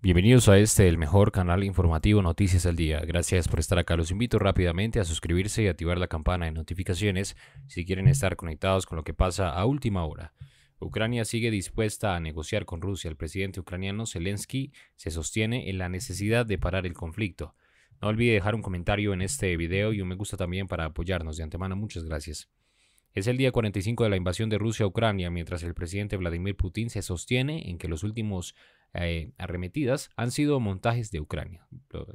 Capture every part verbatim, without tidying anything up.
Bienvenidos a este, el mejor canal informativo Noticias al Día. Gracias por estar acá. Los invito rápidamente a suscribirse y activar la campana de notificaciones si quieren estar conectados con lo que pasa a última hora. Ucrania sigue dispuesta a negociar con Rusia. El presidente ucraniano Zelensky se sostiene en la necesidad de parar el conflicto. No olvide dejar un comentario en este video y un me gusta también para apoyarnos. De antemano, muchas gracias. Es el día cuarenta y cinco de la invasión de Rusia a Ucrania, mientras el presidente Vladimir Putin se sostiene en que los últimos Eh, arremetidas han sido montajes de Ucrania.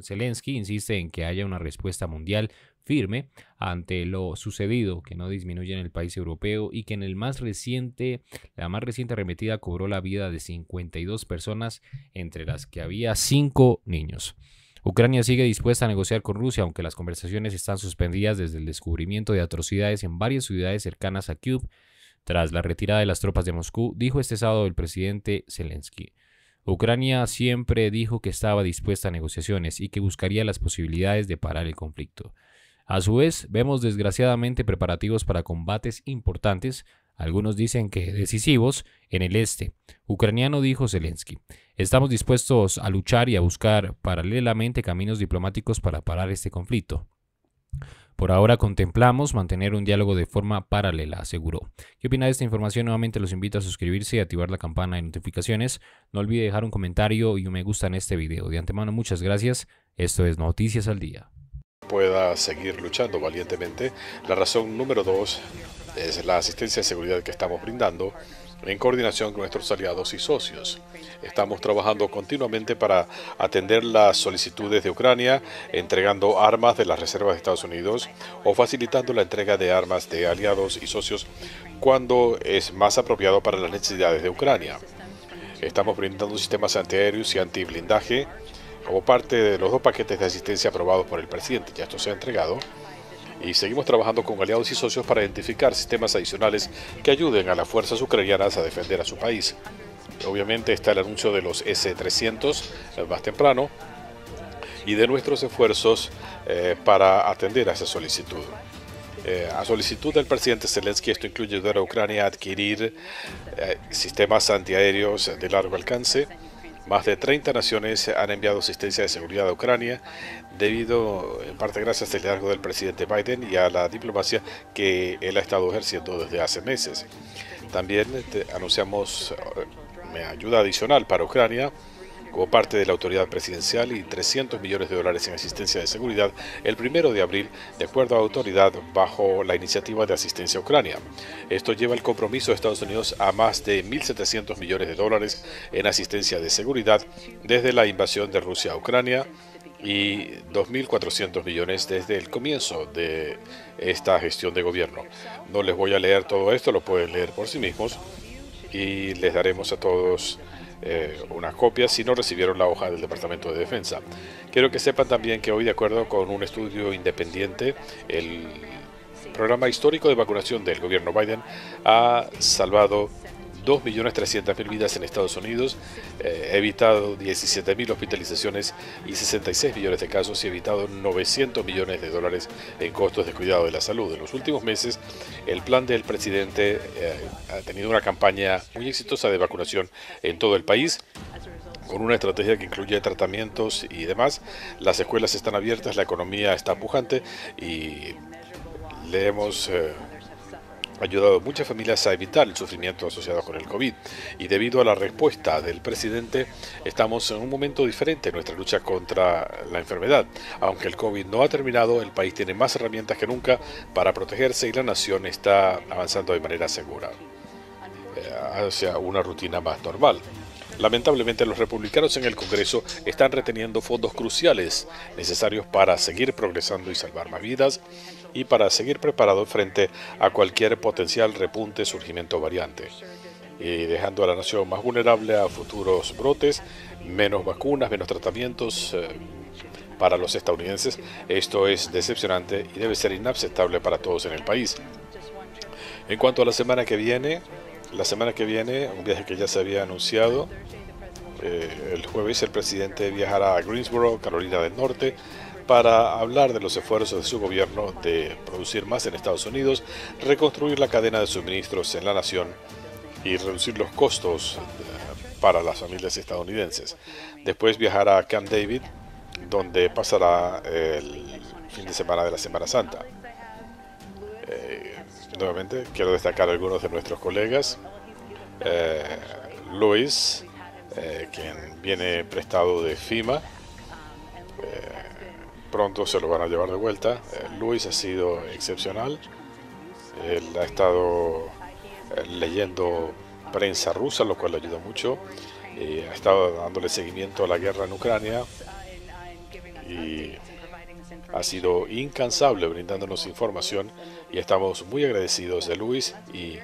Zelensky insiste en que haya una respuesta mundial firme ante lo sucedido, que no disminuye en el país europeo y que en el más reciente, la más reciente arremetida cobró la vida de cincuenta y dos personas, entre las que había cinco niños. Ucrania sigue dispuesta a negociar con Rusia, aunque las conversaciones están suspendidas desde el descubrimiento de atrocidades en varias ciudades cercanas a Kyiv, tras la retirada de las tropas de Moscú, dijo este sábado el presidente Zelensky. Ucrania siempre dijo que estaba dispuesta a negociaciones y que buscaría las posibilidades de parar el conflicto. A su vez, vemos desgraciadamente preparativos para combates importantes, algunos dicen que decisivos, en el este, ucraniano, dijo Zelensky. Estamos dispuestos a luchar y a buscar paralelamente caminos diplomáticos para parar este conflicto. Por ahora contemplamos mantener un diálogo de forma paralela, aseguró. ¿Qué opina de esta información? Nuevamente los invito a suscribirse y activar la campana de notificaciones. No olvide dejar un comentario y un me gusta en este video. De antemano, muchas gracias. Esto es Noticias al Día. Pueda seguir luchando valientemente. La razón número dos es la asistencia de seguridad que estamos brindando en coordinación con nuestros aliados y socios. Estamos trabajando continuamente para atender las solicitudes de Ucrania, entregando armas de las reservas de Estados Unidos o facilitando la entrega de armas de aliados y socios cuando es más apropiado para las necesidades de Ucrania. Estamos brindando sistemas antiaéreos y antiblindaje como parte de los dos paquetes de asistencia aprobados por el presidente. Ya esto se ha entregado. Y seguimos trabajando con aliados y socios para identificar sistemas adicionales que ayuden a las fuerzas ucranianas a defender a su país. Obviamente está el anuncio de los ese trescientos más temprano y de nuestros esfuerzos eh, para atender a esa solicitud. Eh, a solicitud del presidente Zelensky, esto incluye ayudar a Ucrania a adquirir eh, sistemas antiaéreos de largo alcance. Más de treinta naciones han enviado asistencia de seguridad a Ucrania, debido en parte gracias al liderazgo del presidente Biden y a la diplomacia que él ha estado ejerciendo desde hace meses. También anunciamos ayuda adicional para Ucrania como parte de la autoridad presidencial y trescientos millones de dólares en asistencia de seguridad el primero de abril, de acuerdo a la autoridad, bajo la iniciativa de asistencia a Ucrania. Esto lleva el compromiso de Estados Unidos a más de mil setecientos millones de dólares en asistencia de seguridad desde la invasión de Rusia a Ucrania y dos mil cuatrocientos millones desde el comienzo de esta gestión de gobierno. No les voy a leer todo esto, lo pueden leer por sí mismos y les daremos a todos Eh, una copia si no recibieron la hoja del Departamento de Defensa. Quiero que sepan también que hoy, de acuerdo con un estudio independiente, el programa histórico de vacunación del gobierno Biden ha salvado dos millones trescientas mil vidas en Estados Unidos, eh, evitado diecisiete mil hospitalizaciones y sesenta y seis millones de casos y evitado novecientos millones de dólares en costos de cuidado de la salud. En los últimos meses, el plan del presidente eh, ha tenido una campaña muy exitosa de vacunación en todo el país, con una estrategia que incluye tratamientos y demás. Las escuelas están abiertas, la economía está pujante y le hemos Eh, ha ayudado a muchas familias a evitar el sufrimiento asociado con el COVID. Y debido a la respuesta del presidente, estamos en un momento diferente en nuestra lucha contra la enfermedad. Aunque el COVID no ha terminado, el país tiene más herramientas que nunca para protegerse y la nación está avanzando de manera segura hacia una rutina más normal. Lamentablemente, los republicanos en el Congreso están reteniendo fondos cruciales necesarios para seguir progresando y salvar más vidas y para seguir preparados frente a cualquier potencial repunte, surgimiento o variante, y dejando a la nación más vulnerable a futuros brotes, menos vacunas, menos tratamientos eh, para los estadounidenses. Esto es decepcionante y debe ser inaceptable para todos en el país. En cuanto a la semana que viene, La semana que viene, un viaje que ya se había anunciado, eh, el jueves el presidente viajará a Greensboro, Carolina del Norte, para hablar de los esfuerzos de su gobierno de producir más en Estados Unidos, reconstruir la cadena de suministros en la nación y reducir los costos para las familias estadounidenses. Después viajará a Camp David, donde pasará el fin de semana de la Semana Santa. Eh, nuevamente, quiero destacar a algunos de nuestros colegas. Eh, Luis, eh, quien viene prestado de FEMA. Eh, Pronto se lo van a llevar de vuelta. Eh, Luis ha sido excepcional. Él ha estado eh, leyendo prensa rusa, lo cual le ayuda mucho. Y ha estado dándole seguimiento a la guerra en Ucrania. Y ha sido incansable brindándonos información. Y estamos muy agradecidos de Luis. Y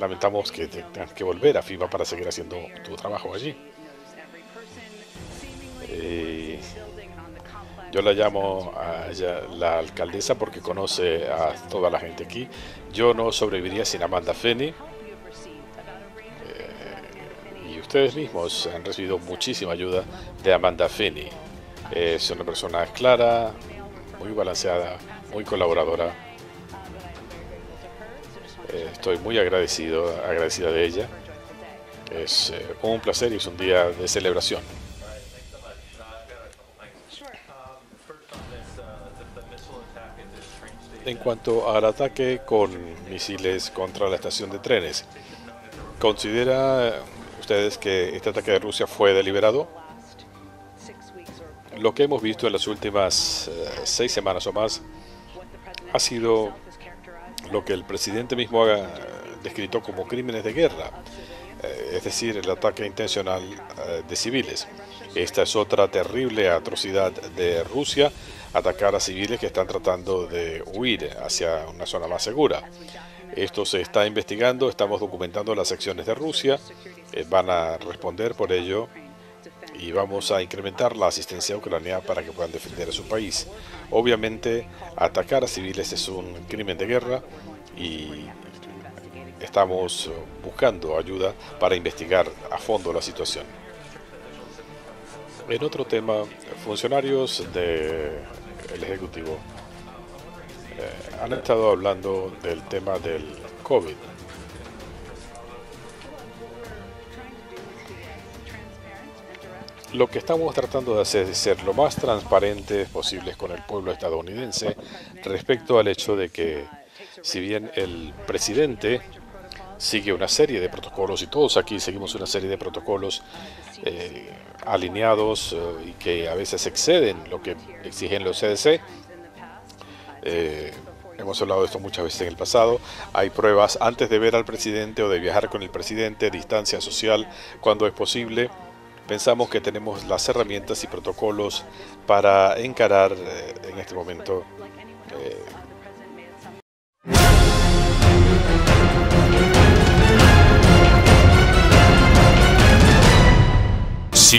lamentamos que tengas que volver a FEMA para seguir haciendo tu trabajo allí. Eh, Yo la llamo a ella, la alcaldesa, porque conoce a toda la gente aquí. Yo no sobreviviría sin Amanda Fenney. Eh, y ustedes mismos han recibido muchísima ayuda de Amanda Fenney. Eh, es una persona clara, muy balanceada, muy colaboradora. Eh, estoy muy agradecido, agradecida de ella. Es eh, un placer y es un día de celebración. En cuanto al ataque con misiles contra la estación de trenes, ¿considera ustedes que este ataque de Rusia fue deliberado? Lo que hemos visto en las últimas uh, seis semanas o más ha sido lo que el presidente mismo ha uh, descrito como crímenes de guerra, uh, es decir, el ataque intencional uh, de civiles. Esta es otra terrible atrocidad de Rusia, atacar a civiles que están tratando de huir hacia una zona más segura. Esto se está investigando, estamos documentando las acciones de Rusia, eh, van a responder por ello y vamos a incrementar la asistencia a Ucrania para que puedan defender a su país. Obviamente, atacar a civiles es un crimen de guerra y estamos buscando ayuda para investigar a fondo la situación. En otro tema, funcionarios del Ejecutivo eh, han estado hablando del tema del COVID. Lo que estamos tratando de hacer es ser lo más transparentes posibles con el pueblo estadounidense respecto al hecho de que, si bien el presidente sigue una serie de protocolos y todos aquí seguimos una serie de protocolos eh, alineados eh, y que a veces exceden lo que exigen los C D C. Eh, hemos hablado de esto muchas veces en el pasado. Hay pruebas antes de ver al presidente o de viajar con el presidente, distancia social cuando es posible. Pensamos que tenemos las herramientas y protocolos para encarar eh, en este momento eh, Si